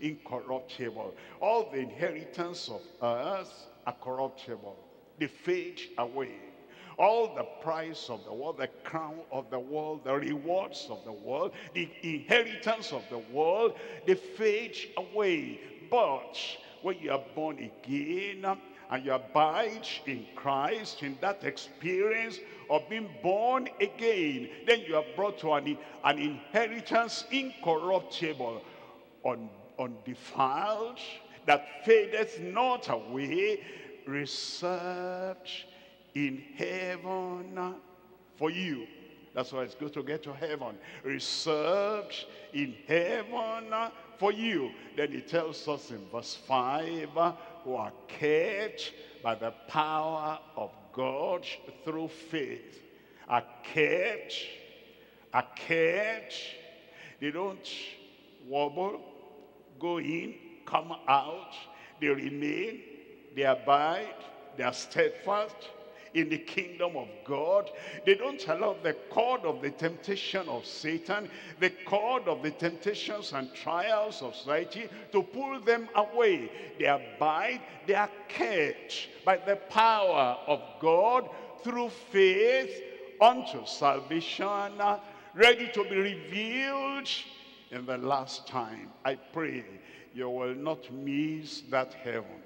incorruptible. All the inheritance of us are corruptible. They fade away. All the price of the world, the crown of the world, the rewards of the world, the inheritance of the world, they fade away. But when you are born again and you abide in Christ, in that experience of being born again, then you are brought to an inheritance incorruptible, undefiled, that fadeth not away, reserved in heaven for you. That's why it's good to get to heaven. Reserved in heaven for you. Then he tells us in verse 5, who are kept by the power of God through faith. Are kept. They don't wobble, go in, come out. They remain, they abide, they are steadfast in the kingdom of God. They don't allow the cord of the temptation of Satan, the cord of the temptations and trials of society to pull them away. They abide, they are kept by the power of God through faith unto salvation, ready to be revealed in the last time. I pray you will not miss that heaven.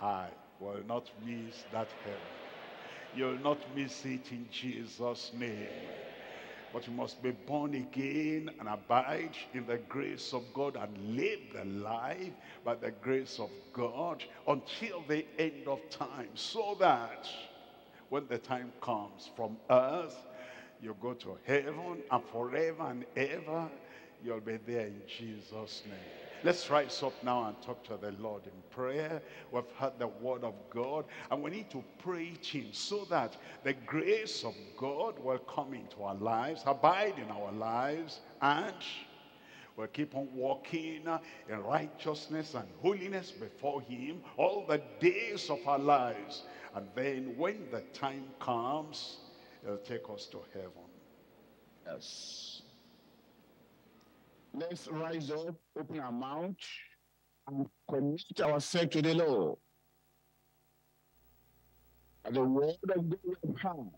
I will not miss that heaven. You'll not miss it in Jesus' name. But you must be born again and abide in the grace of God and live the life by the grace of God until the end of time, so that when the time comes from earth, you go to heaven, and forever and ever, you'll be there in Jesus' name. Let's rise up now and talk to the Lord in prayer. We've heard the word of God, and we need to pray it in so that the grace of God will come into our lives, abide in our lives, and we'll keep on walking in righteousness and holiness before him all the days of our lives. And then when the time comes, it'll take us to heaven. Yes. Let's rise up, open our mouth, and commit ourselves to the Lord. And the word of God will come,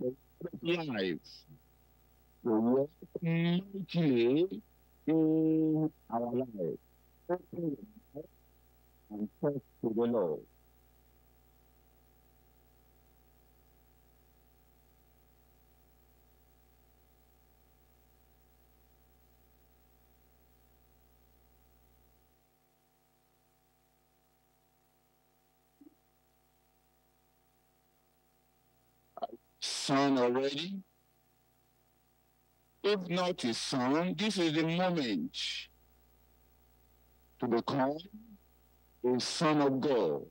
the word of life, the word mightily in our life. Open your mouth and talk to the Lord. Sound already? If not a sound, this is the moment to become a son of God.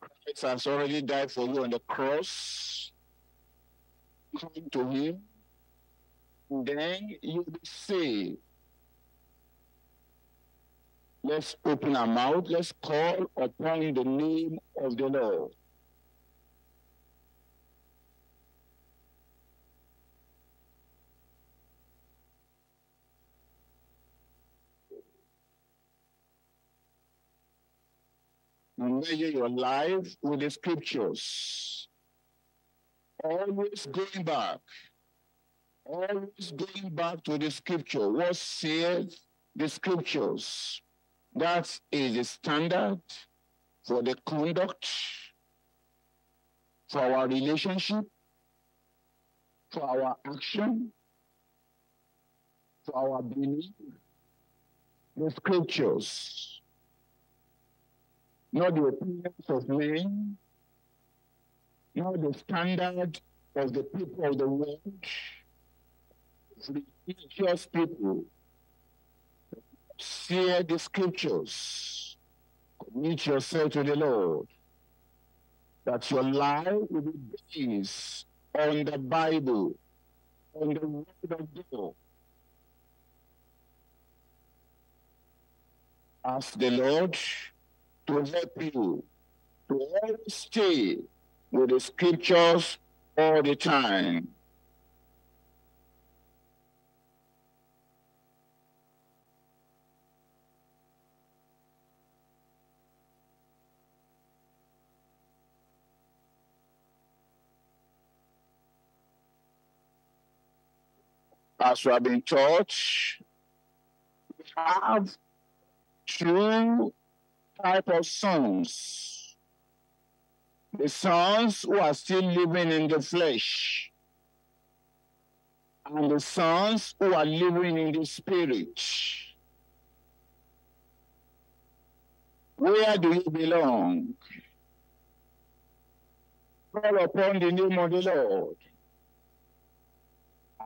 Christ has already died for you on the cross. Come to him. Then you'll be saved. Let's open our mouth. Let's call upon the name of the Lord. Measure your life with the scriptures. Always going back. Always going back to the scripture. What saith the scriptures? That is the standard for the conduct, for our relationship, for our action, for our belief. The scriptures, not the opinions of men, not the standard of the people of the world. Religious people, share the scriptures, commit yourself to the Lord, that your life will be based on the Bible, on the word of God. Ask the Lord to help you to always stay with the scriptures all the time. As we have been taught, we have two types of sons. The sons who are still living in the flesh, and the sons who are living in the spirit. Where do you belong? Call upon the name of the Lord.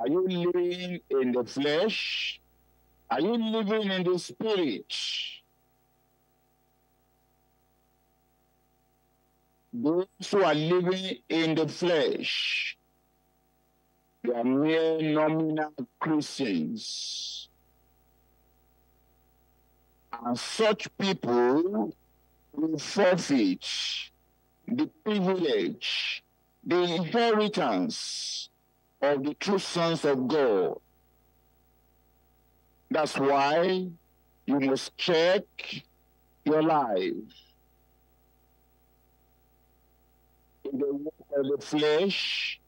Are you living in the flesh? Are you living in the spirit? Those who are living in the flesh, they are mere nominal Christians. And such people will forfeit the privilege, the inheritance of the true sons of God. That's why you must check your life. In the work of the flesh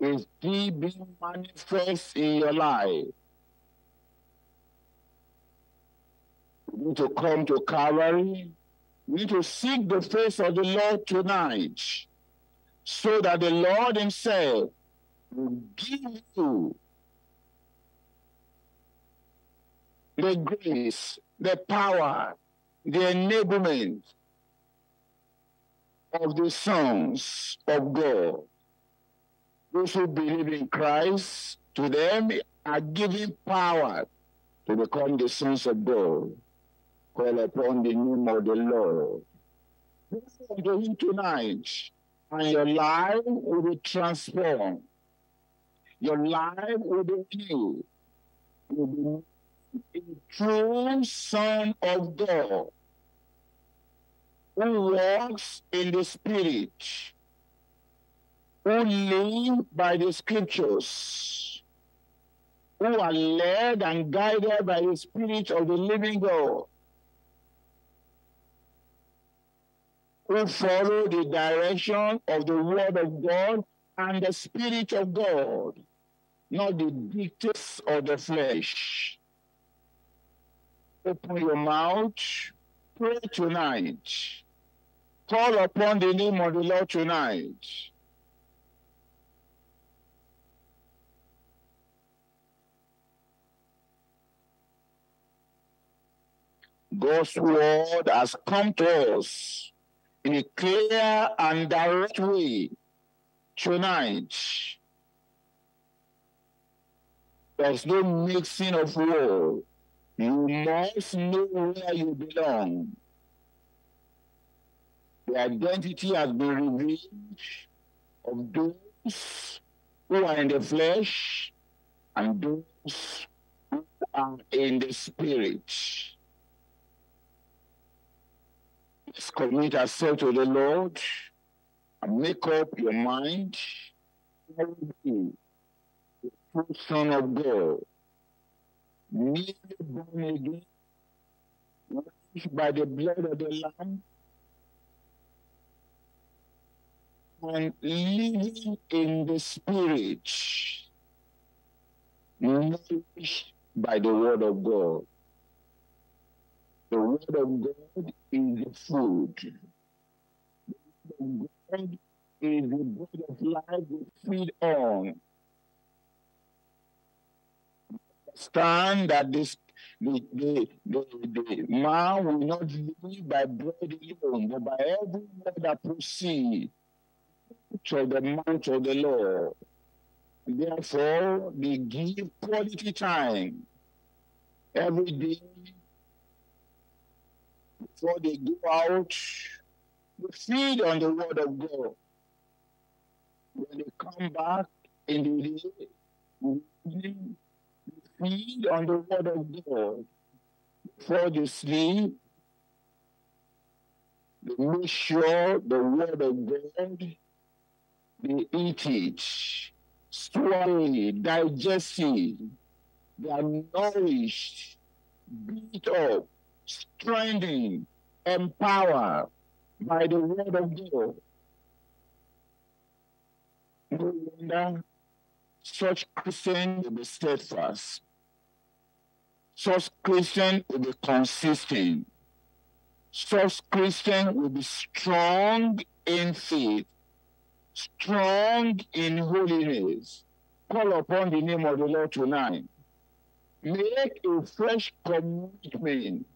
is still being manifest in your life. You need to come to Calvary. You need to seek the face of the Lord tonight, so that the Lord himself will give you the grace, the power, the enablement of the sons of God. Those who believe in Christ, to them are given power to become the sons of God. Call upon the name of the Lord. Listen to him tonight, and your life will be transformed. Your life will be healed. You will be a true son of God who walks in the spirit, who lives by the scriptures, who are led and guided by the spirit of the living God, who follow the direction of the word of God and the spirit of God, not the dictates of the flesh. Open your mouth, pray tonight. Call upon the name of the Lord tonight. God's word has come to us in a clear and direct way tonight. There's no mixing of words. You must know where you belong. The identity has been revealed of those who are in the flesh and those who are in the spirit. Let's commit ourselves to the Lord and make up your mind. I will be the true son of God, newly born again, washed by the blood of the Lamb, and living in the Spirit, nourished by the Word of God. The Word of God is the food. The Word of God is the bread of life we feed on. Understand that the man will not live by bread alone, but by every word that proceeds from the mouth of the Lord. Therefore, they give quality time every day before they go out. They feed on the word of God. When they come back in the day, they feed on the word of God. Before they sleep, They make sure the word of God, they eat it, swallow it, digest it. They are nourished, beat up, strengthened, empowered by the word of God. No wonder such Christians will be steadfast. Such Christians will be consistent. Such Christians will be strong in faith, strong in holiness. Call upon the name of the Lord tonight. Make a fresh commitment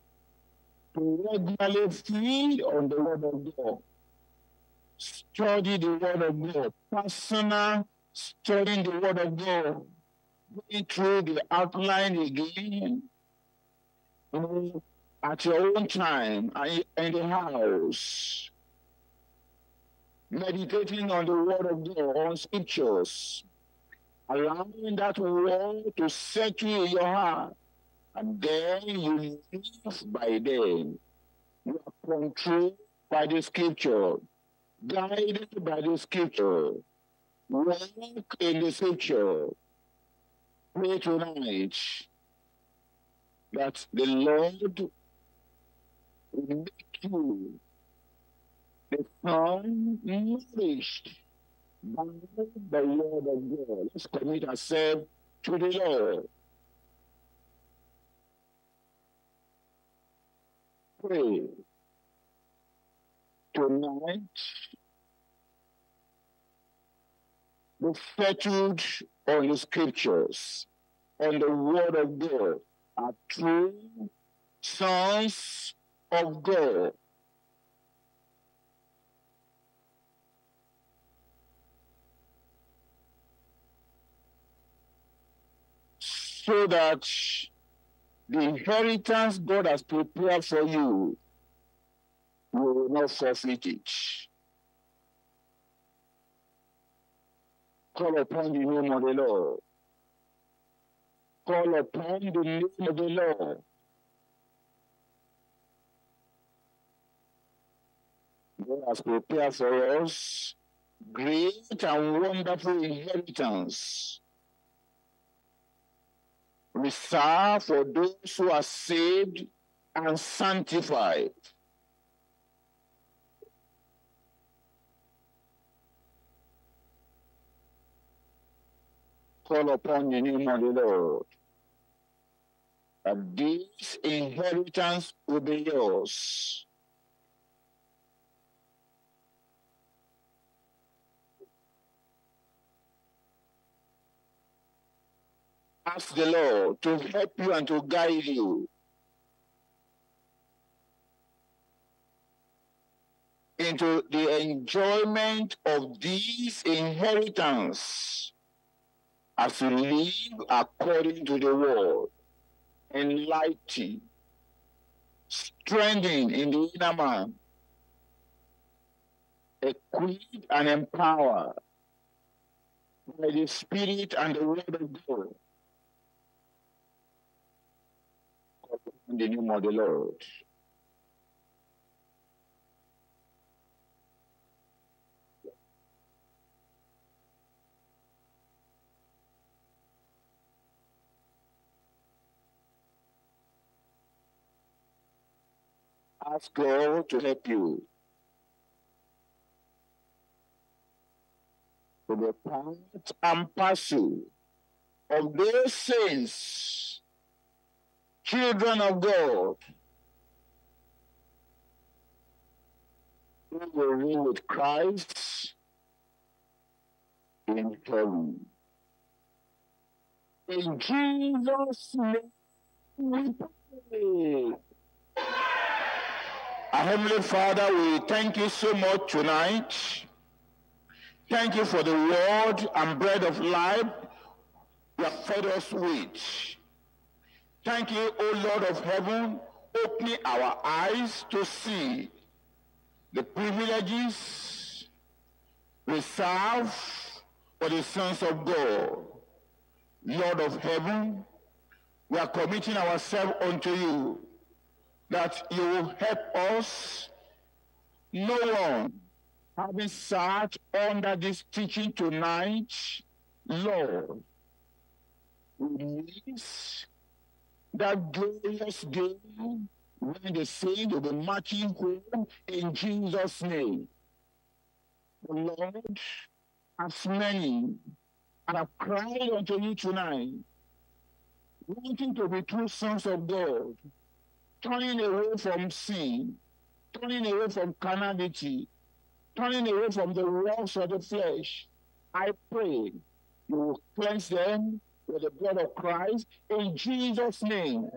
to regularly feed on the word of God. Study the word of God. Personal studying the word of God. Going through the outline again. At your own time, in the house, meditating on the word of God, on scriptures, allowing that word to settle in your heart, and then you live by them. You are controlled by the scripture, guided by the scripture, walk in the scripture. Pray tonight that the Lord will make you become nourished by the word of God. Let's commit ourselves to the Lord. Pray tonight. Be settled on the scriptures, on the word of God, are true sons of God. So that the inheritance God has prepared for you, you will not forfeit it. Call upon the name of the Lord. Call upon the name of the Lord. God has prepared for us great and wonderful inheritance reserved for those who are saved and sanctified. Call upon the name of the Lord, and this inheritance will be yours. Ask the Lord to help you and to guide you into the enjoyment of this inheritance as you live according to the word, enlightened, strengthened in the inner man, equipped and empowered by the Spirit and the word of God. In the name of the Lord. Ask God to help you to be part and parcel of those saints, children of God, who will rule with Christ in heaven. In Jesus' name we pray. Our Heavenly Father, we thank you so much tonight. Thank you for the word and bread of life you have fed us with. Thank you, O Lord of heaven, opening our eyes to see the privileges reserved for the sons of God. Lord of heaven, we are committing ourselves unto you, that you will help us no one having sat under this teaching tonight, Lord, release that glorious day when the saints will be marching home in Jesus' name. The Lord, as many and have cried unto you tonight, wanting to be true sons of God, turning away from sin, turning away from carnality, turning away from the works of the flesh, I pray you will cleanse them with the blood of Christ in Jesus' name,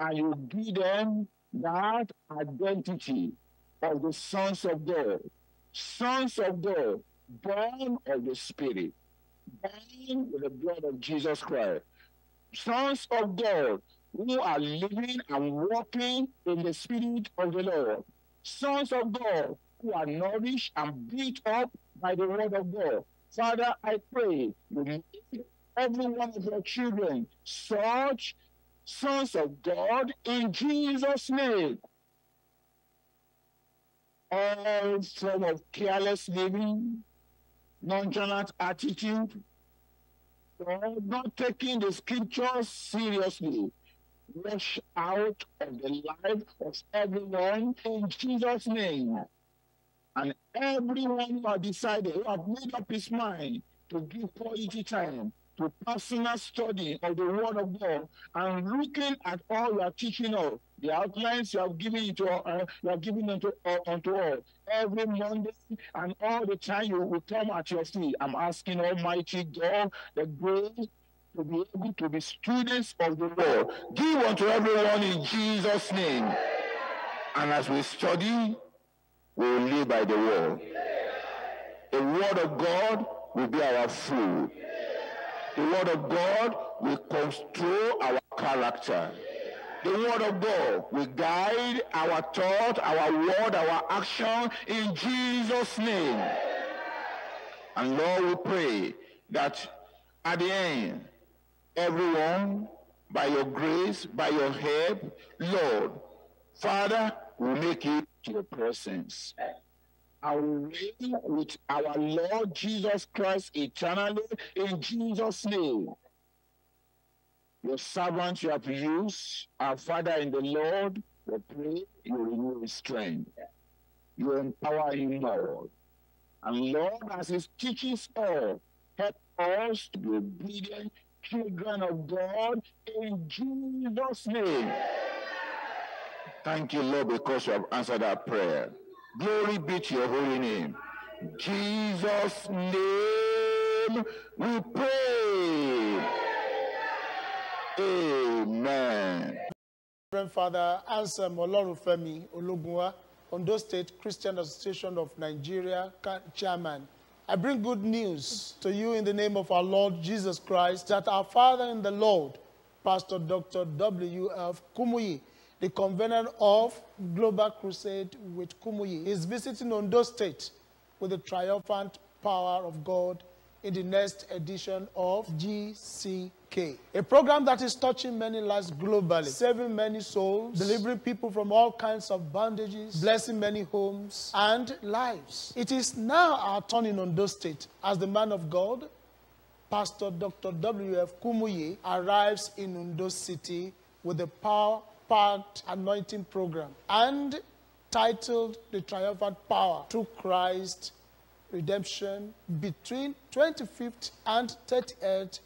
and you will give them that identity of the sons of God, born of the Spirit, born with the blood of Jesus Christ, sons of God who are living and walking in the Spirit of the Lord, sons of God who are nourished and built up by the word of God. Father, I pray you make every one of your children such sons of God in Jesus' name. All form of careless living, nonchalant attitude, not taking the scriptures seriously, rush out of the life of everyone in Jesus' name. And everyone who has decided, who has made up his mind to give quality time to personal study of the Word of God and looking at all you are teaching us, the outlines you have given to unto all, every Monday and all the time you will come at your feet. I'm asking Almighty God the grace to be able to be students of the Word. Give unto everyone in Jesus' name. And as we study, we will live by the word. The word of God will be our food. The word of God will control our character. The word of God will guide our thought, our word, our action in Jesus' name. And Lord, we pray that at the end, everyone, by your grace, by your help, Lord, Father, will make it to your presence. I will reign with our Lord Jesus Christ eternally in Jesus' name. Your servants you have used, our Father in the Lord, we pray you renew his strength. You empower him, Lord. And Lord, as he teaches all, help us to be obedient children of God in Jesus' name. Thank you, Lord, because you have answered our prayer. Glory be to your holy name. Jesus' name we pray. Amen. Reverend Father Anselm Moloro Femi Olugunwa, Ondo State Christian Association of Nigeria Chairman, I bring good news to you in the name of our Lord Jesus Christ that our Father in the Lord, Pastor Dr. W.F. Kumuyi, the convener of Global Crusade with Kumuyi, is visiting Ondo State with the triumphant power of God in the next edition of GCK. A program that is touching many lives globally, saving many souls, delivering people from all kinds of bondages, blessing many homes and lives. It is now our turn in Ondo State as the man of God, Pastor Dr. W.F. Kumuyi, arrives in Ondo City with the power Part anointing program and titled The Triumphant Power Through Christ Redemption between 25th and 38th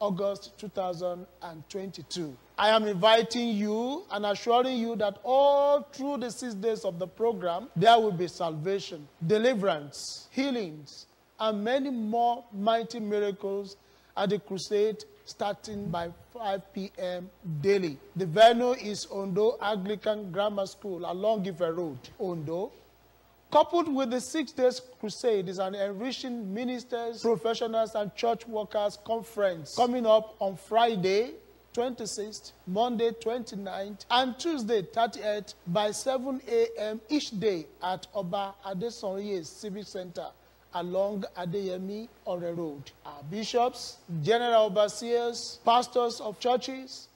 August 2022. I am inviting you and assuring you that all through the 6 days of the program, there will be salvation, deliverance, healings, and many more mighty miracles at the crusade starting by 5 p.m. daily. The venue is Ondo Anglican Grammar School along Ife Road, Ondo. Coupled with the 6 days crusade is an enriching ministers, professionals, and church workers conference coming up on Friday, 26th, Monday, 29th, and Tuesday, 30th by 7 a.m. each day at Oba Adesonye Civic Center along Adeyemi Ore Road. Our bishops, general overseers, pastors of churches,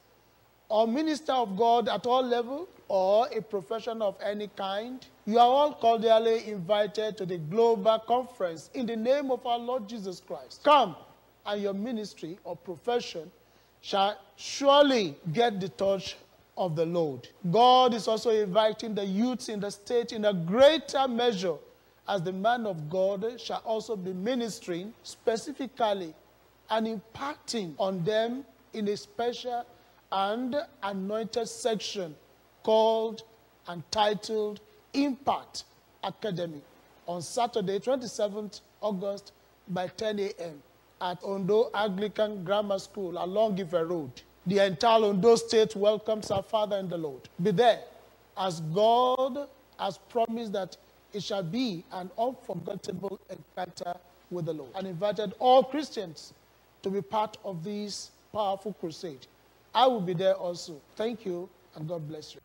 or minister of God at all levels, or a profession of any kind, you are all cordially invited to the global conference in the name of our Lord Jesus Christ. Come, and your ministry or profession shall surely get the touch of the Lord. God is also inviting the youths in the state in a greater measure, as the man of God shall also be ministering specifically and impacting on them in a special and anointed section called and titled Impact Academy on Saturday, 27th August by 10 a.m. at Ondo Anglican Grammar School along Ife Road. The entire Ondo State welcomes our Father in the Lord. Be there, as God has promised that it shall be an unforgettable encounter with the Lord, and invited all Christians to be part of this powerful crusade. I will be there also. Thank you, and God bless you.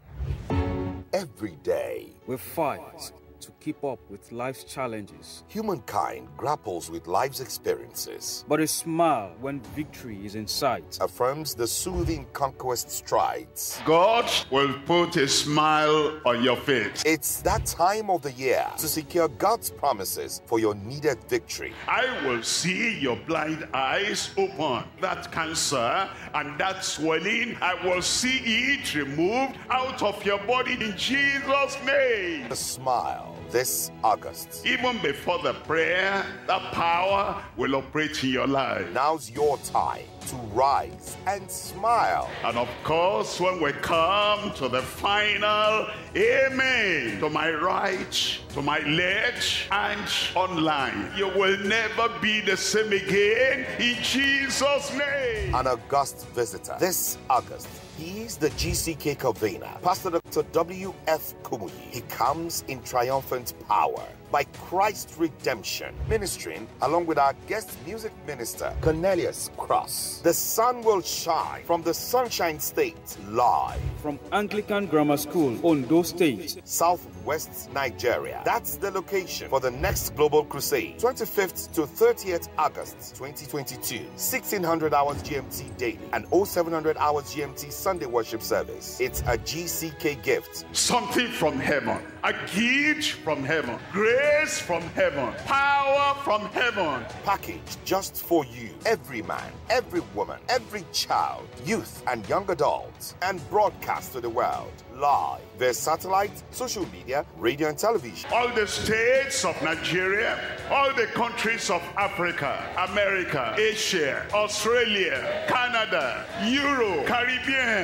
Every day, we fight to keep up with life's challenges. Humankind grapples with life's experiences. But a smile when victory is in sight affirms the soothing conquest strides. God will put a smile on your face. It's that time of the year to secure God's promises for your needed victory. I will see your blind eyes open. That cancer and that swelling, I will see it removed out of your body in Jesus' name. The smile. This August. Even before the prayer, the power will operate in your life. Now's your time to rise and smile. And of course, when we come to the final, amen. To my right, to my left, and online. You will never be the same again in Jesus' name. An August visitor. This August. He is the GCK convener, Pastor Dr. W.F. Kumuyi. He comes in triumphant power by Christ's redemption, ministering along with our guest music minister, Cornelius Cross. The sun will shine from the Sunshine State, live from Anglican Grammar School, Ondo State, Southwest Nigeria. That's the location for the next Global Crusade, 25th to 30th August 2022, 1600 hours GMT daily and 0700 hours GMT Sunday worship service. It's a GCK gift. Something from heaven, a gift from heaven, grace from heaven, power from heaven. Package just for you. Every man, every woman, every child, youth and young adults, and broadcast to the world live via satellite, social media, radio and television. All the states of Nigeria, all the countries of Africa, America, Asia, Australia, Canada, Europe, Caribbean,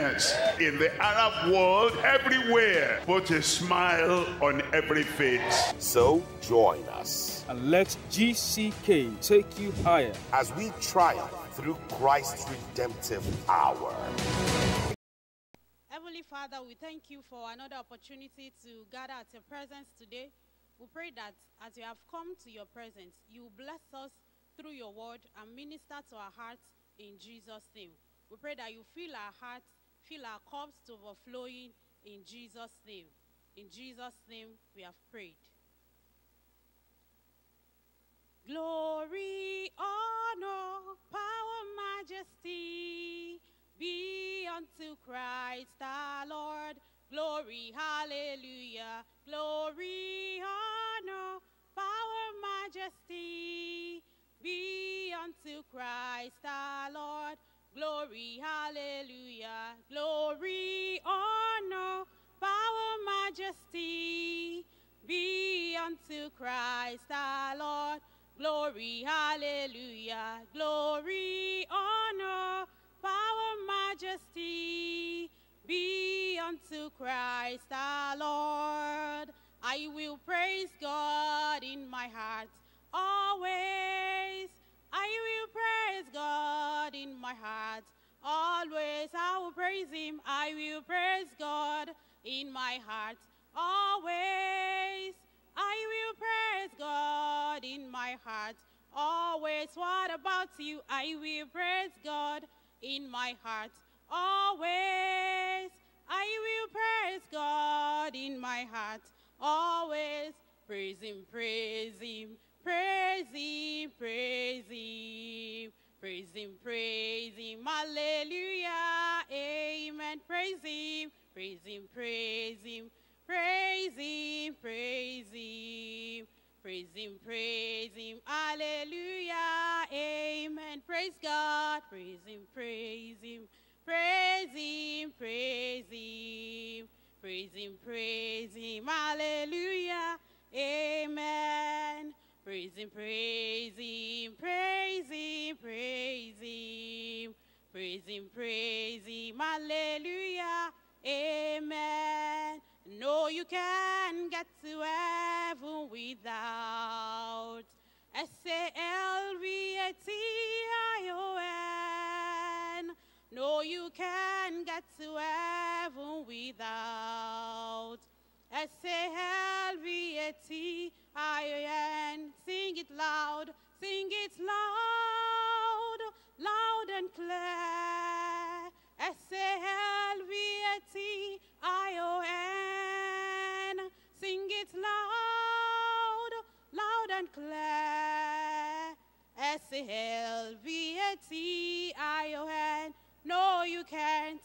in the Arab world, everywhere. Put a smile on every face. So join us and let GCK take you higher as we triumph through Christ's redemptive power. Heavenly Father, we thank you for another opportunity to gather at your presence today. We pray that as we have come to your presence, you bless us through your word and minister to our hearts in Jesus' name. We pray that you fill our hearts, fill our cups to overflowing in Jesus' name. In Jesus' name we have prayed. Glory, honor, power, majesty, be unto Christ our Lord. Glory, hallelujah. Glory, honor, power, majesty, be unto Christ our Lord. Glory, hallelujah. Glory, honor, power, majesty, be unto Christ our Lord. Glory, hallelujah. Glory, honor, power, majesty, be unto Christ our Lord. I will praise God in my heart always. I will praise God in my heart always. I will praise him. I will praise God in my heart always. I will praise God in my heart always. What about you? I will praise God in my heart always. I will praise God in my heart always. Praise him, praise him, praise him, praise him, praise him, hallelujah, amen. Praise him, praise him, praise him, praise him. Praise him, hallelujah, amen. Praise God, praise him, praise him, praise him, praise him. Praise him, hallelujah, amen. Praise him, praise him, praise him. Praise him, hallelujah, amen. No, you can't get to heaven without S-A-L-V-A-T-I-O-N. No, you can't get to heaven without S-A-L-V-A-T-I-O-N. Sing it loud, loud and clear. S-A-L-V-A-T-I-O-N. Sing it loud, loud and clear. S-A-L-V-A-T-I-O-N. No, you can't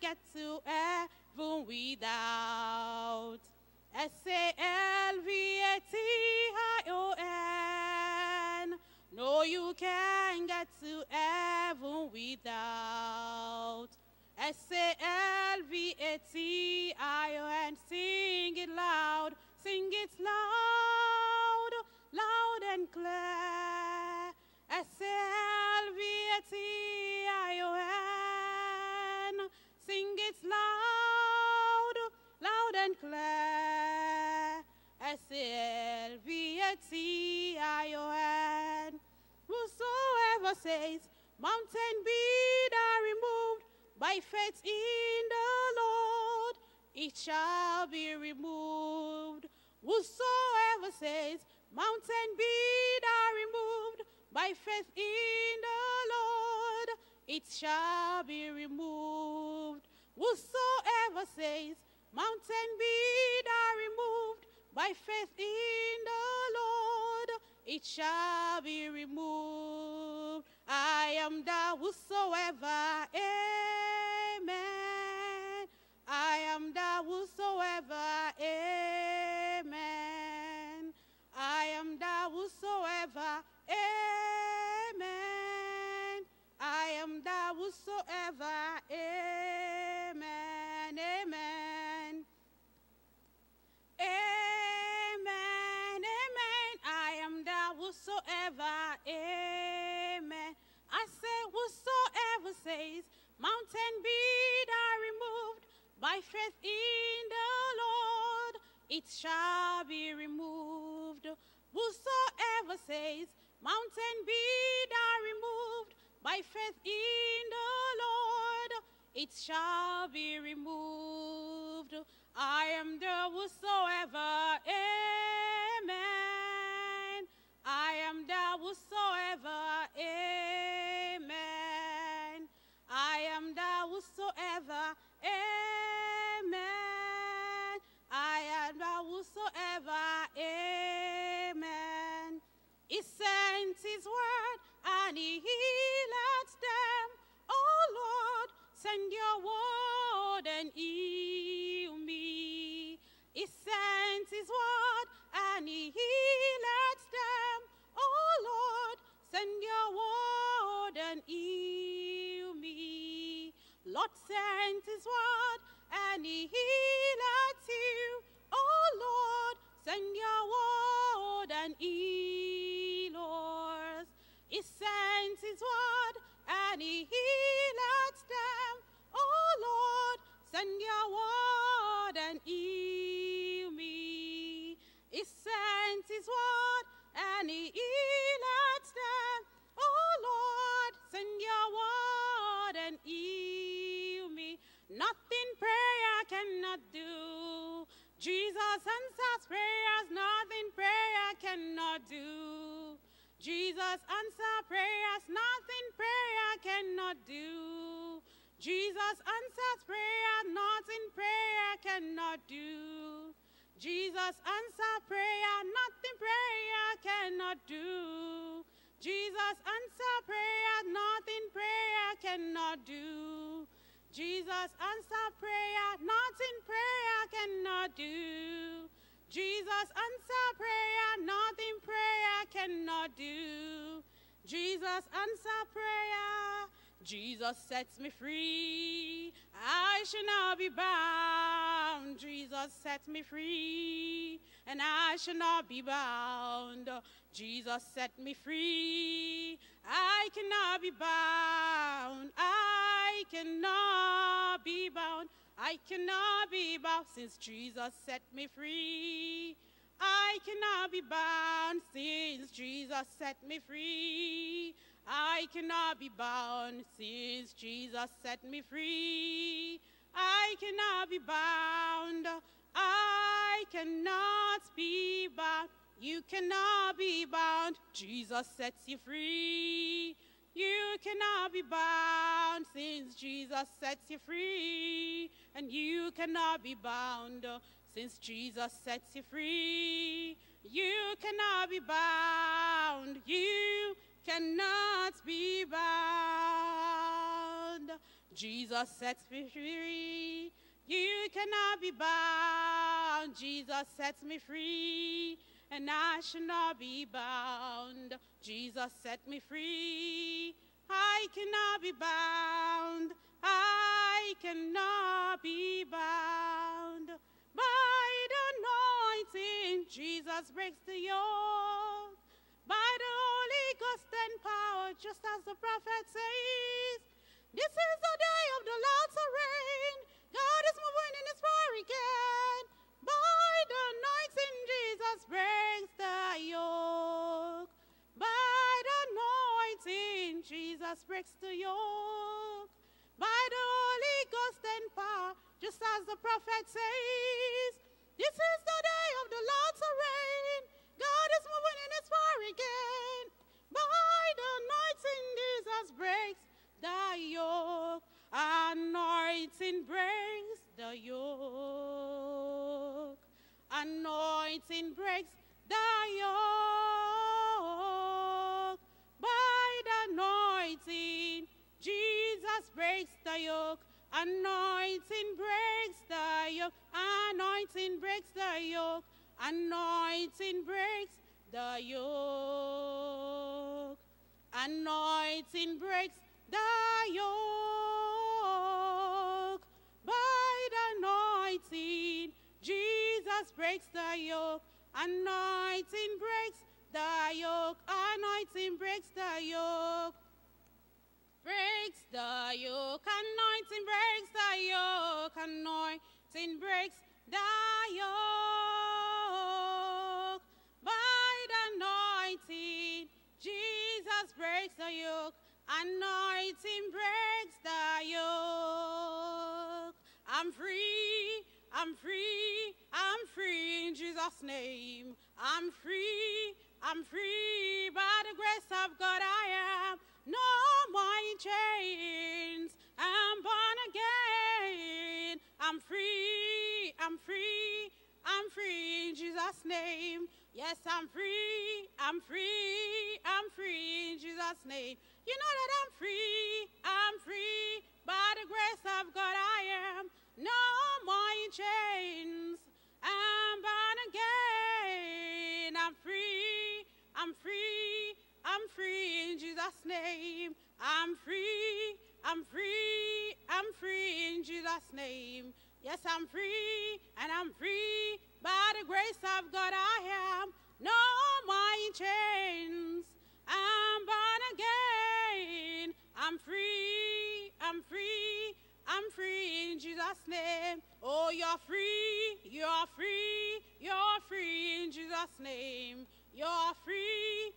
get to heaven without S-A-L-V-A-T-I-O-N. No, you can't get to heaven without S-A-L-V-A-T-I-O-N. Sing it loud, loud and clear. S-A-L-V-A-T-I-O-N. Sing it loud, loud and clear. S-A-L-V-A-T-I-O-N. Whosoever says, mountain be thou removed, by faith in the Lord, it shall be removed. Whosoever says, mountain be thou removed, by faith in the Lord, it shall be removed. Whosoever says, mountain be thou removed, by faith in the Lord, it shall be removed. I am the whosoever, amen. I am the whosoever, amen. I am the whosoever, amen. I am the whosoever, amen, amen. Amen, amen. I am the whosoever, amen. I say whosoever says, mountain be thou removed, by faith in the Lord, it shall be removed. Whosoever says, mountain be thou removed, by faith in the Lord, it shall be removed. I am the whosoever, amen. I am the whosoever, amen. I am the whosoever, amen. I am the whosoever, amen. He sent his word and he healed them. Oh Lord, send your word and heal me. He sent his word and he healed them. Oh Lord, send your word and heal me. Lord sent his word and he healed you. Oh Lord, send your word and heal us. He sent his word and he healed them. Oh Lord, send your word and heal me. He sent his word and he healed them. Oh Lord, send your word and heal me. Nothing prayer cannot do. Jesus answers prayers, nothing prayer cannot do. Jesus answers prayers, nothing prayer cannot do. Jesus answers prayer, nothing prayer cannot do. Jesus answers prayer, nothing prayer cannot do. Jesus, answer prayer, nothing prayer cannot do. Jesus, answer prayer, nothing prayer cannot do. Jesus, answer prayer, nothing prayer cannot do. Jesus, answer prayer. Jesus sets me free, I shall not be bound. Jesus sets me free, and I shall not be bound. Jesus set me free, I cannot be bound. I cannot be bound. I cannot be bound since Jesus set me free. I cannot be bound since Jesus set me free. I cannot be bound since Jesus set me free. I cannot be bound. I cannot be bound. You cannot be bound. Jesus sets you free. You cannot be bound since Jesus sets you free. And you cannot be bound since Jesus sets you free. You cannot be bound. You cannot be bound. Jesus sets me free. You cannot be bound. Jesus sets me free, and I shall not be bound. Jesus set me free. I cannot be bound. I cannot be bound. By the anointing, Jesus breaks the yoke. By the Holy Ghost and power, just as the prophet says, this is the day of the Lord's reign. God is moving in His power again. By the anointing, Jesus breaks the yoke. By the anointing, Jesus breaks the yoke. By the Holy Ghost and power, just as the prophet says, this is the day of the Lord's reign. God is moving in His power again. By the anointing, Jesus breaks the yoke. Anointing breaks the yoke. Anointing breaks the yoke. By the anointing, Jesus breaks the yoke. Anointing breaks the yoke. Anointing breaks the yoke. Anointing breaks the yoke. Anointing breaks the yoke. By the anointing, Jesus breaks the yoke. Anointing breaks the yoke. Anointing breaks the yoke. Breaks the yoke. Anointing breaks the yoke. Anointing breaks the yoke. By the anointing, Jesus breaks the yoke. Anointing breaks the yoke. I'm free, I'm free, I'm free in Jesus' name. I'm free by the grace of God I am. No more in chains, I'm born again. I'm free, I'm free, I'm free in Jesus' name. Yes, I'm free, I'm free, I'm free in Jesus' name. You know that I'm free, by the grace of God I am. No more in chains, I'm born again. I'm free, in Jesus' name. I'm free, in Jesus' name. Yes, I'm free, and I'm free. By the grace of God I am. No more in chains, I'm born again. I'm free, in Jesus' name. Oh, you're free, you're free, you're free in Jesus' name. You're free,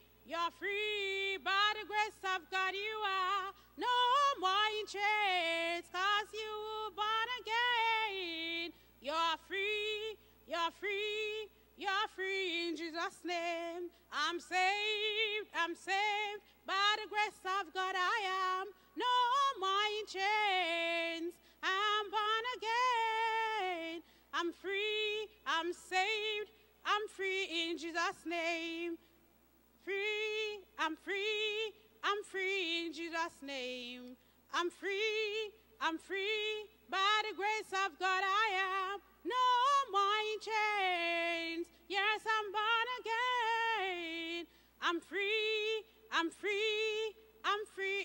by the grace of God you are. No more in chains, cause you were born again. You're free, you're free in Jesus' name. I'm saved, by the grace of God I am. No more in chains, I'm born again. I'm free, I'm saved, I'm free in Jesus' name. Free, I'm free in Jesus' name. I'm free by the grace of God. I am no more in chains. Yes, I'm born again. I'm free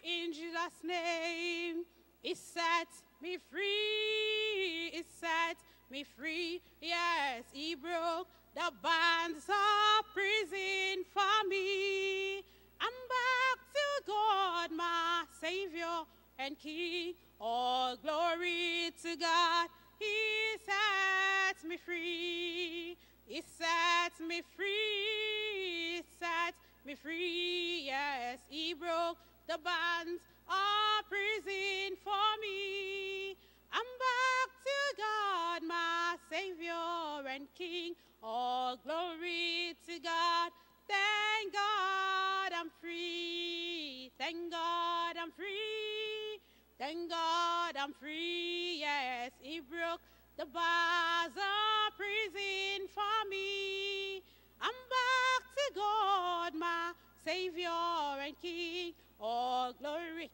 in Jesus' name. It sets me free, it set me free. Yes, he broke the bonds of prison for me. I'm back to God, my Savior and King. All glory to God. He sets me free, he sets me free, he sets me free. Yes, he broke the bonds of prison for me. I'm back to God, my Savior and King. All glory to God. Thank God I'm free. Thank God I'm free. Thank God I'm free. Yes, he broke the bars of prison for me. I'm back to God, my Savior and King. All glory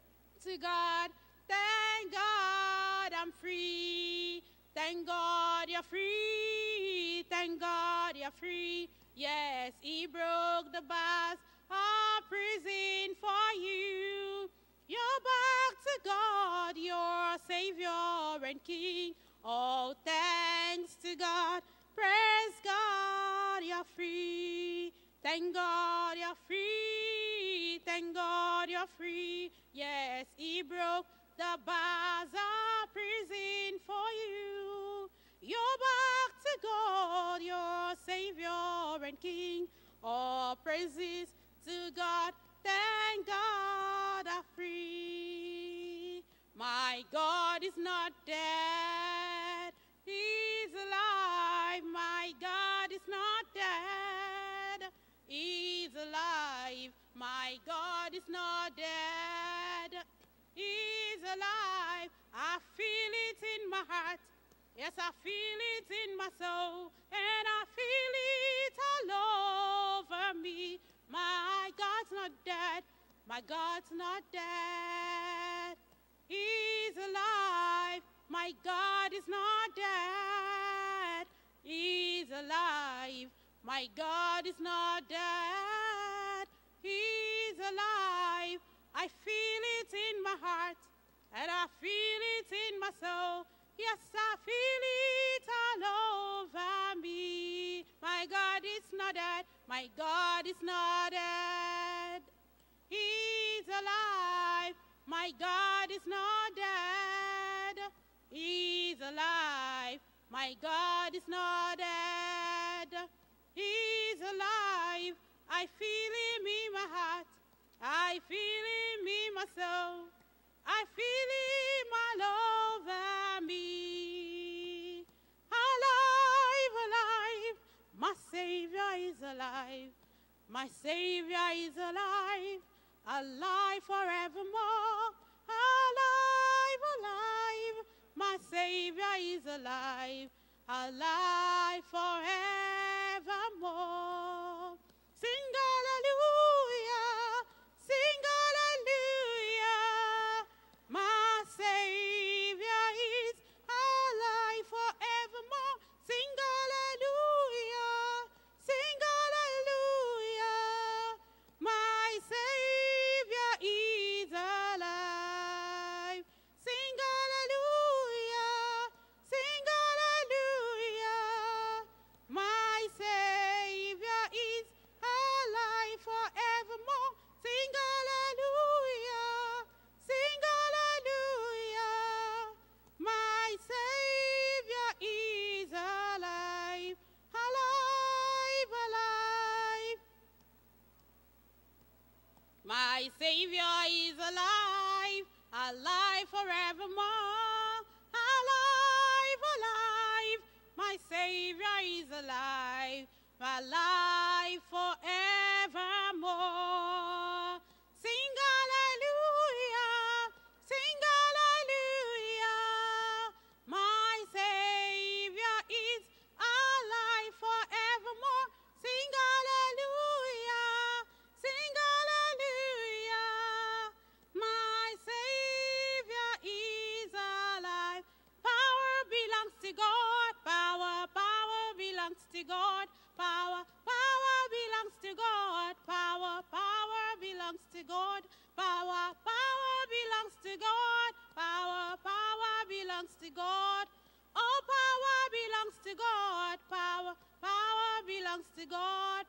to God. Thank God I'm free. Thank God you're free. Thank God you're free. Yes, he broke the bars of prison for you. You're back to God, your Savior and King. All thanks to God. Praise God you're free. Thank God you're free. Thank God you're free. Yes, he broke the bars of prison for you. You're back to God, your Savior and King. All praises to God. Thank God I'm free. My God is not dead. He's alive. My God is not dead. He's alive. My God is not dead. He's alive. I feel it in my heart. Yes, I feel it in my soul. And I feel it all over me. My God's not dead. My God's not dead. He's alive. My God is not dead. He's alive. My God is not dead. He's alive. I feel it in my heart, and I feel it in my soul. Yes, I feel it all over me. My God is not dead. My God is not dead. He's alive. My God is not dead. He's alive. My God is not dead. He's alive. I feel him in my heart. I feel him in my soul. I feel him all over me. Alive, alive, my Savior is alive. My Savior is alive, alive forevermore. Alive, alive, my Savior is alive, alive forevermore. Sing hallelujah. Sing hallelujah, my Savior is alive forevermore. Sing hallelujah, my Savior is alive. Sing hallelujah, my Savior is alive forevermore. Sing hallelujah, my Savior is alive, alive, alive. My Savior is alive, alive forevermore, alive, alive. My Savior is alive, alive forevermore. Sing hallelujah, my Savior is alive forevermore. Sing hallelujah, God. Power, power belongs to God. Power, power belongs to God. Power, power belongs to God. Power, power belongs to God. All power belongs to God. Power, power belongs to God.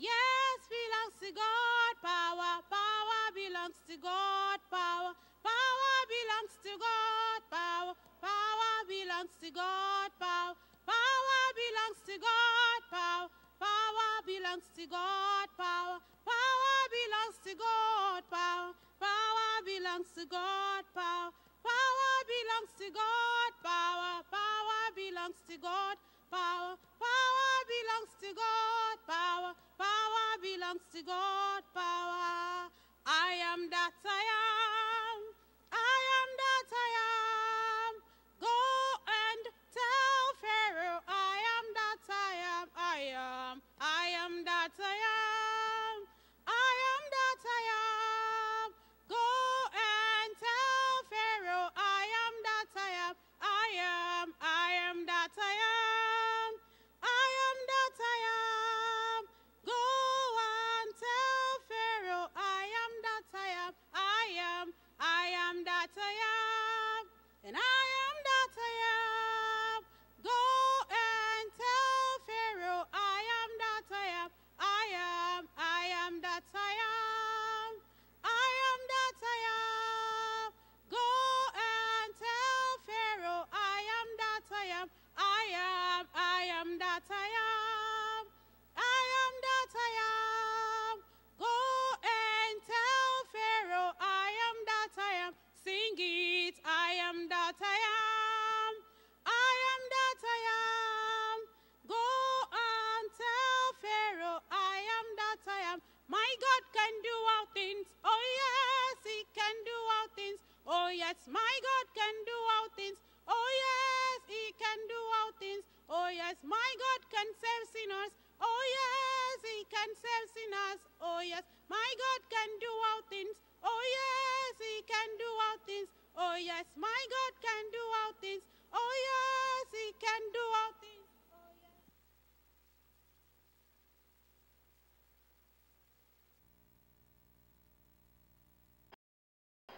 Yes, belongs to God. Power, power belongs to God. Power, power belongs to God. Power, power belongs to God. Power, power belongs to God. Power, power belongs to God. Power, power belongs to God. Power, power belongs to God. Power, power belongs to God. Power, power belongs to God. Power, power belongs to God. Power, power belongs to God. Power. I am that I am. I am that I am. Go and tell Pharaoh, I am that I am. I am. I am that I am. I am that I am. Go and tell Pharaoh, I am that I am. I am. I am that I am.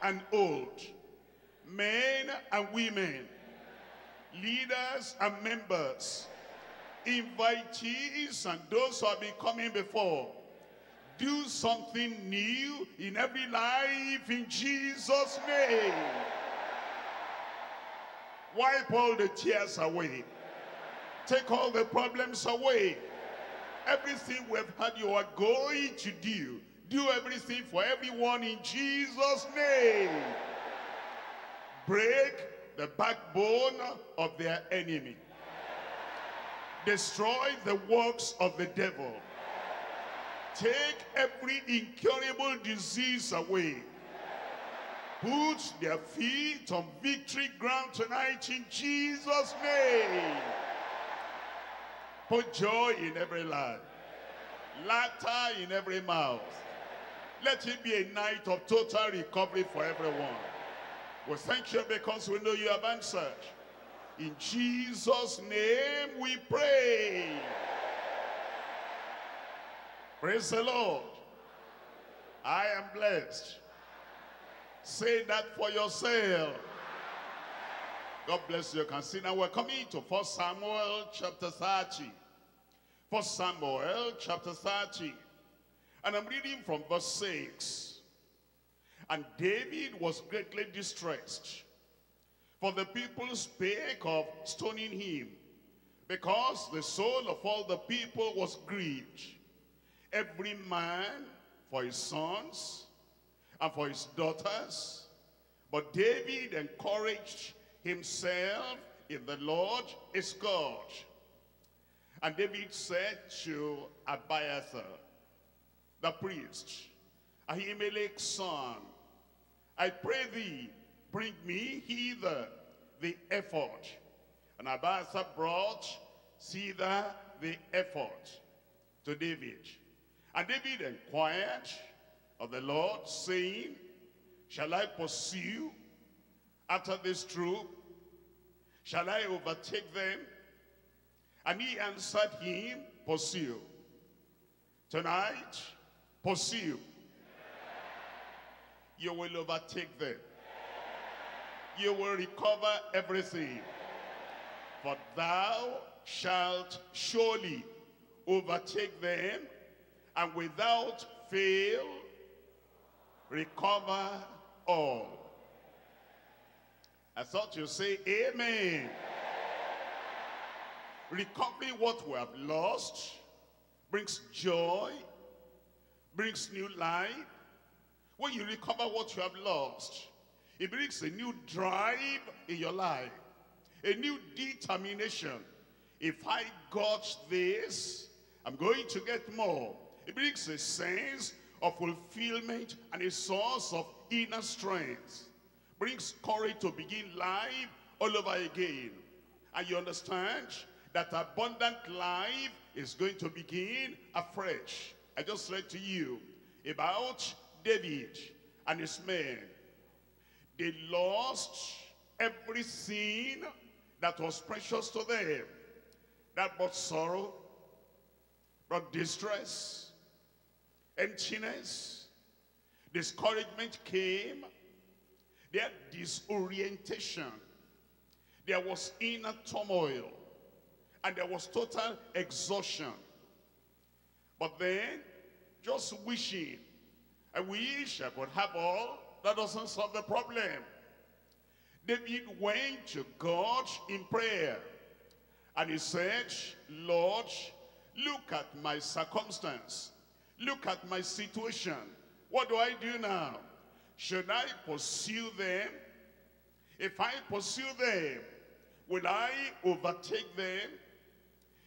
And old, men and women, leaders and members, invitees and those who have been coming before, do something new in every life in Jesus' name. Wipe all the tears away. Take all the problems away. Everything we've had, you are going to do. Do everything for everyone in Jesus' name. Break the backbone of their enemy. Destroy the works of the devil. Take every incurable disease away. Put their feet on victory ground tonight in Jesus' name. Put joy in every life. Laughter in every mouth. Let it be a night of total recovery for everyone. We thank you because we know you have answered. In Jesus' name we pray. Praise the Lord. I am blessed. Say that for yourself. God bless you. You can see now we're coming to 1 Samuel chapter 30. 1 Samuel chapter 30. And I'm reading from verse 6. And David was greatly distressed, for the people spake of stoning him, because the soul of all the people was grieved, every man for his sons and for his daughters. But David encouraged himself in the Lord his God. And David said to Abiathar, the priest, Ahimelech's son, I pray thee, bring me hither the ephod. And Abiathar brought hither the ephod to David. And David inquired of the Lord, saying, shall I pursue after this troop? Shall I overtake them? And he answered him, pursue. Tonight, pursue. You will overtake them. You will recover everything. For thou shalt surely overtake them, and without fail recover all. I thought you say amen. Recovering what we have lost brings joy, brings new life. When you recover what you have lost, it brings a new drive in your life, a new determination. If I got this, I'm going to get more. It brings a sense of fulfillment and a source of inner strength. Brings courage to begin life all over again. And you understand that abundant life is going to begin afresh. I just read to you about David and his men. They lost everything that was precious to them. That brought sorrow, brought distress, emptiness, discouragement came. They had disorientation. There was inner turmoil, and there was total exhaustion. But then, just wishing, I wish I could have all, that doesn't solve the problem. David went to God in prayer. And he said, Lord, look at my circumstance. Look at my situation. What do I do now? Should I pursue them? If I pursue them, will I overtake them?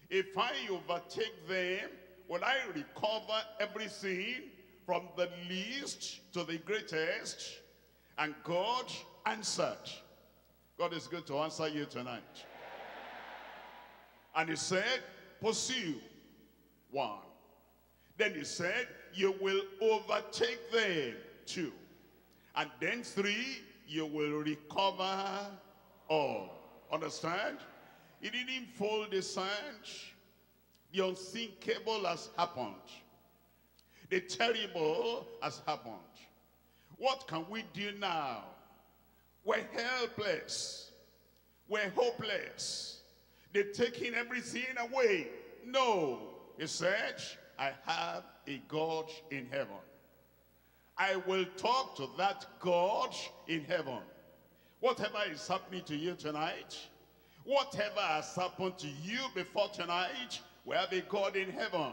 If I overtake them, will I recover everything from the least to the greatest? And God answered. God is good to answer you tonight. And he said, pursue. One. Then he said, you will overtake them. Two. And then three, you will recover all. Understand? He didn't fold his hands. The unthinkable has happened. The terrible has happened. What can we do now? We're helpless. We're hopeless. They're taking everything away. No. He said, I have a God in heaven. I will talk to that God in heaven. Whatever is happening to you tonight, whatever has happened to you before tonight, we have a God in heaven.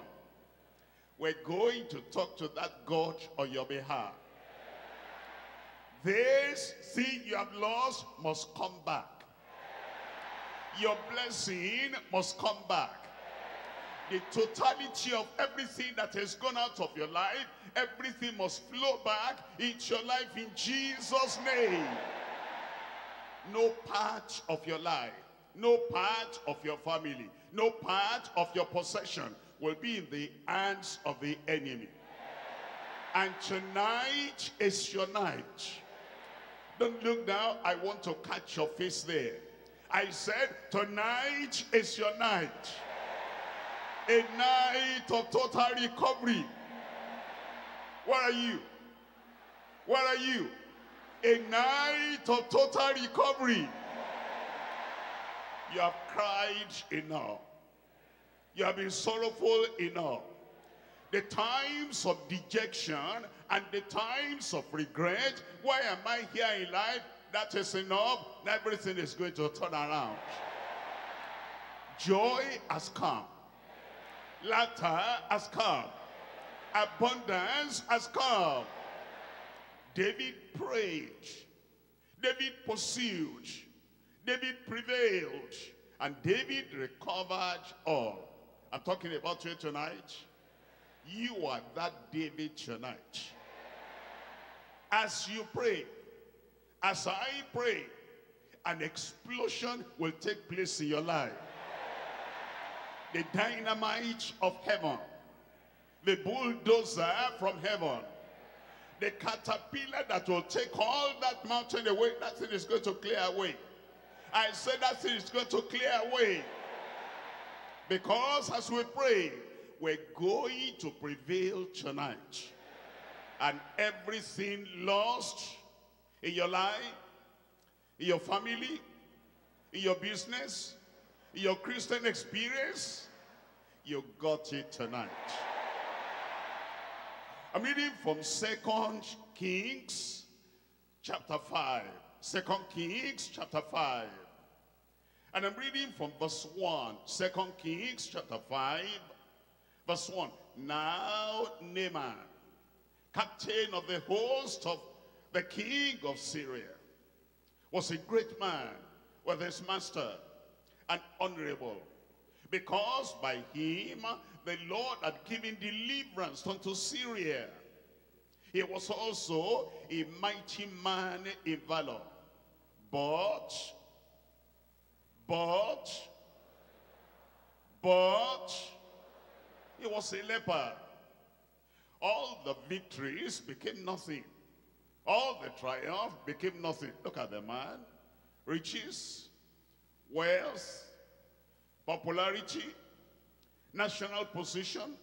We're going to talk to that God on your behalf. This thing you have lost must come back. Your blessing must come back. The totality of everything that has gone out of your life, everything must flow back into your life in Jesus' name. No part of your life, no part of your family, no part of your possession will be in the hands of the enemy. And tonight is your night. Don't look now, I want to catch your face there. I said, tonight is your night. A night of total recovery. Where are you? Where are you? A night of total recovery. You have cried enough. You have been sorrowful enough. The times of dejection and the times of regret, why am I here in life? That is enough. Everything is going to turn around. Joy has come. Laughter has come. Abundance has come. David prayed. David pursued. David prevailed. And David recovered all. I'm talking about you tonight. You are that David tonight. As you pray, as I pray, an explosion will take place in your life. The dynamite of heaven, the bulldozer from heaven, the caterpillar that will take all that mountain away, that thing is going to clear away. I said that thing is going to clear away. Because as we pray, we're going to prevail tonight. And everything lost in your life, in your family, in your business, in your Christian experience, you got it tonight. I'm reading from 2 Kings chapter 5. 2 Kings chapter 5. And I'm reading from verse 1. 2 Kings chapter 5, verse 1. Now Naaman, captain of the host of the king of Syria, was a great man with his master and honorable, because by him the Lord had given deliverance unto Syria. He was also a mighty man in valor, but he was a leper. All the victories became nothing. All the triumph became nothing. Look at the man. Riches, wealth, popularity, national position,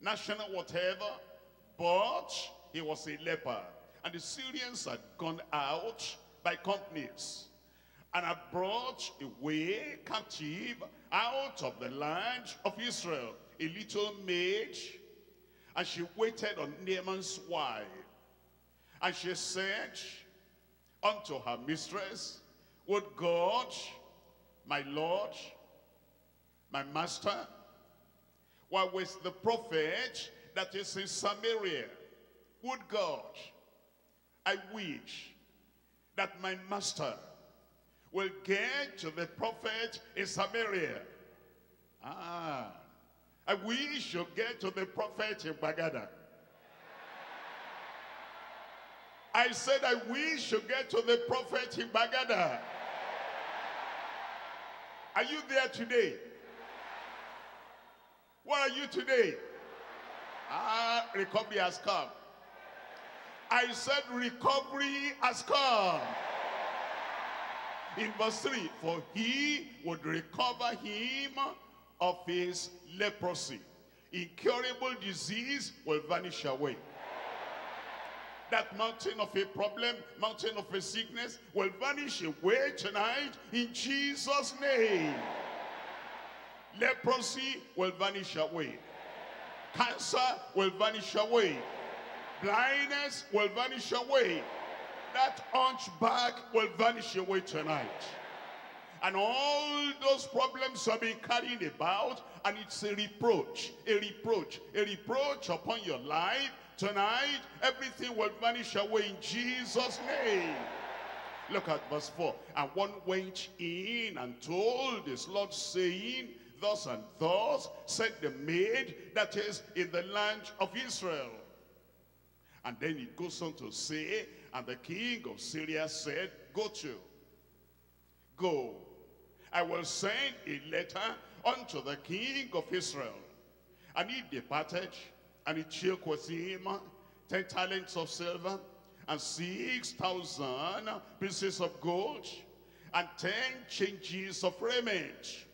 national whatever, but he was a leper. And the Syrians had gone out by companies and had brought away captive out of the land of Israel a little maid, and she waited on Naaman's wife. And she said unto her mistress, would God, my Lord, my master, were with the prophet that is in Samaria, would God, I wish that my master will get to the prophet in Samaria. Ah, I wish you'll get to the prophet in Bagada. I said, I wish you get to the prophet in Bagada. Are you there today? Where are you today? Ah, recovery has come. I said, recovery has come. In verse 3, for he would recover him of his leprosy. Incurable disease will vanish away. That mountain of a problem, mountain of a sickness will vanish away tonight in Jesus' name. Leprosy will vanish away. Cancer will vanish away. Blindness will vanish away. That hunchback will vanish away tonight. And all those problems have been carried about, and it's a reproach, a reproach, a reproach upon your life. Tonight, everything will vanish away in Jesus' name. Look at verse 4. And one went in and told his Lord, saying, thus and thus said the maid that is in the land of Israel. And then it goes on to say, and the king of Syria said, Go, I will send a letter unto the king of Israel. And he departed, and he took with him 10 talents of silver, and 6,000 pieces of gold, and 10 changes of raiment.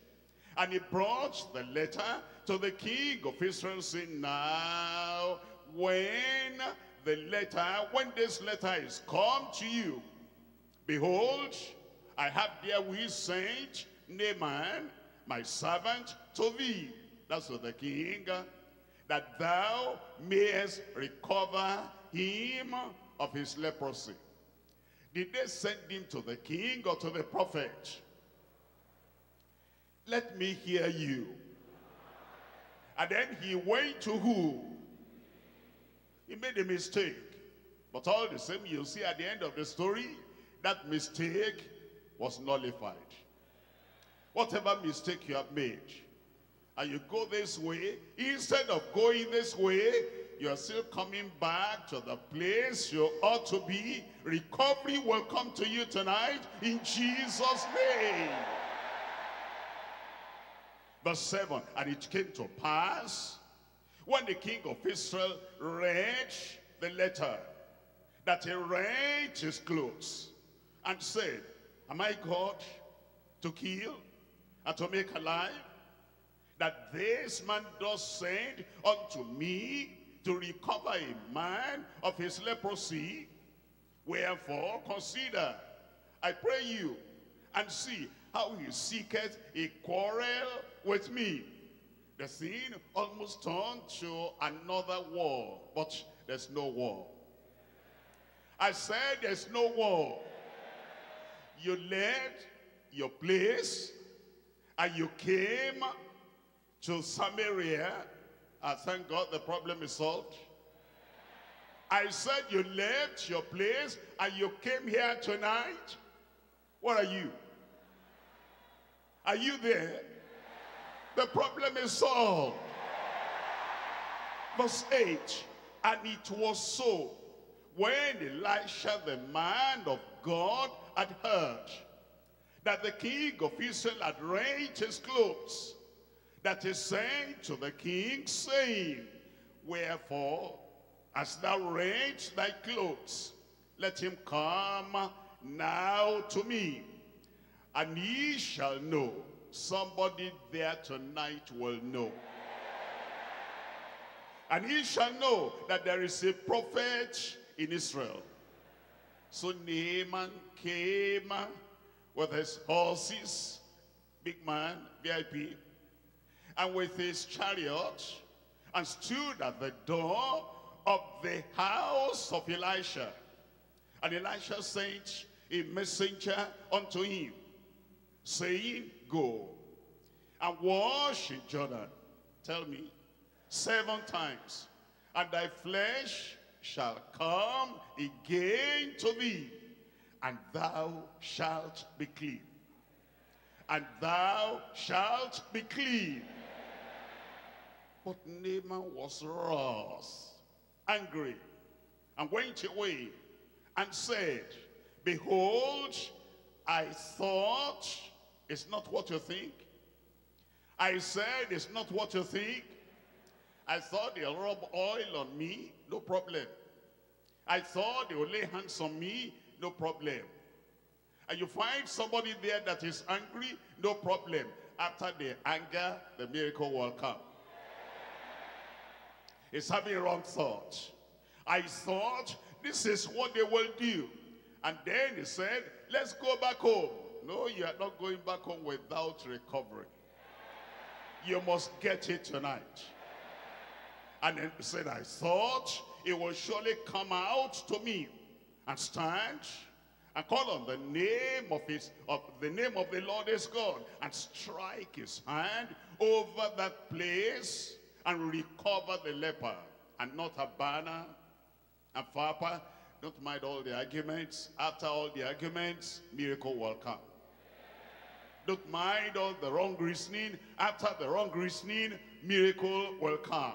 And he brought the letter to the king of Israel, saying, now, when this letter is come to you, behold, I have therewith sent Naaman, my servant, to thee. That's what the king, that thou mayest recover him of his leprosy. Did they send him to the king or to the prophet? Let me hear you. And then he went to who? He made a mistake. But all the same, you'll see at the end of the story, that mistake was nullified. Whatever mistake you have made, and you go this way, instead of going this way, you are still coming back to the place you ought to be. Recovery will come to you tonight in Jesus' name. Verse 7, and it came to pass, when the king of Israel read the letter, that he rent his clothes and said, am I God to kill and to make alive? that this man does send unto me to recover a man of his leprosy. Wherefore, consider, I pray you, and see how he seeketh a quarrel with me. The scene almost turned to another war, but there's no war. I said there's no war. You left your place and you came to Samaria. I thank God the problem is solved. I said you left your place and you came here tonight. What are you? Are you there? The problem is solved. Verse 8, and it was so, when Elisha the man of God had heard that the king of Israel had rent his clothes, that he sent to the king, saying, wherefore hast thou rent thy clothes? Let him come now to me, and ye shall know. Somebody there tonight will know. And he shall know that there is a prophet in Israel. So Naaman came with his horses, big man, VIP, and with his chariot, and stood at the door of the house of Elisha. And Elisha sent a messenger unto him, saying, go and wash in Jordan, tell me, 7 times, and thy flesh shall come again to thee, and thou shalt be clean. And thou shalt be clean. But Naaman was wroth, angry, and went away, and said, behold, I thought it's not what you think. I said it's not what you think. I thought they'll rub oil on me, no problem. I thought they'll lay hands on me, no problem. And you find somebody there that is angry, no problem. After the anger, the miracle will come. It's having wrong thoughts. I thought this is what they will do. And then he said, let's go back home. No, you are not going back home without recovery. You must get it tonight. And then he said, I thought it will surely come out to me and stand and call on the name of the Lord his God, and strike his hand over that place and recover the leper, and not Abana and Pharpa. Don't mind all the arguments. After all the arguments, miracle will come. Don't mind all the wrong reasoning. After the wrong reasoning, miracle will come.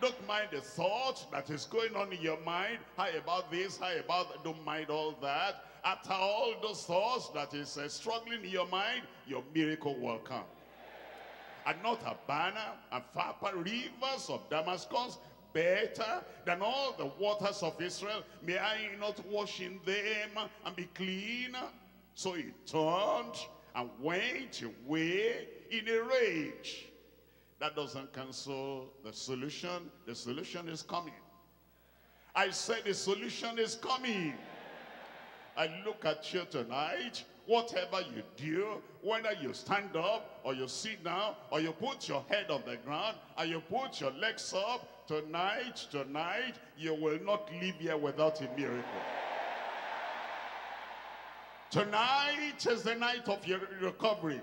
Don't mind the thought that is going on in your mind. How about this? How about that? Don't mind all that. After all those thoughts that is struggling in your mind, your miracle will come. And not Abana and Pharpa, rivers of Damascus, better than all the waters of Israel. May I not wash in them and be clean? So he turned and went away in a rage. That doesn't cancel the solution. The solution is coming. I said the solution is coming. I look at you tonight. Whatever you do, whether you stand up or you sit down or you put your head on the ground or you put your legs up, tonight, you will not leave here without a miracle. Tonight is the night of your recovery.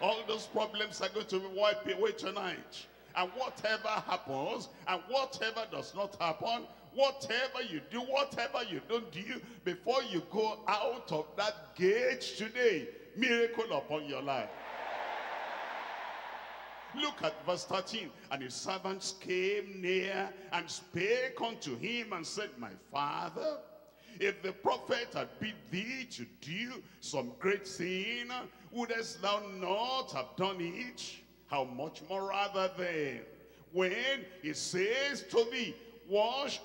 All those problems are going to be wiped away tonight. And whatever happens, and whatever does not happen, whatever you do, whatever you don't do, before you go out of that gate today, miracle upon your life. Look at verse 13. And his servants came near and spake unto him and said, my father, if the prophet had bid thee to do some great thing, wouldest thou not have done it? How much more rather then, when he says to thee, wash